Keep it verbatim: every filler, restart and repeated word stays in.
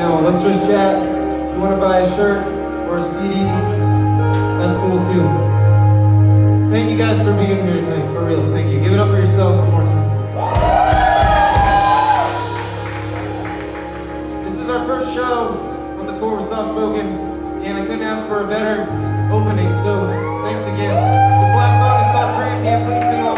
now. Let's just chat. If you want to buy a shirt or a C D, that's cool too. Thank you guys for being here tonight, for real. Thank you. Give it up for yourselves one more time. This is our first show on the tour with Softspoken, and I couldn't ask for a better opening, so thanks again. This last song is called Transient. Please sing along.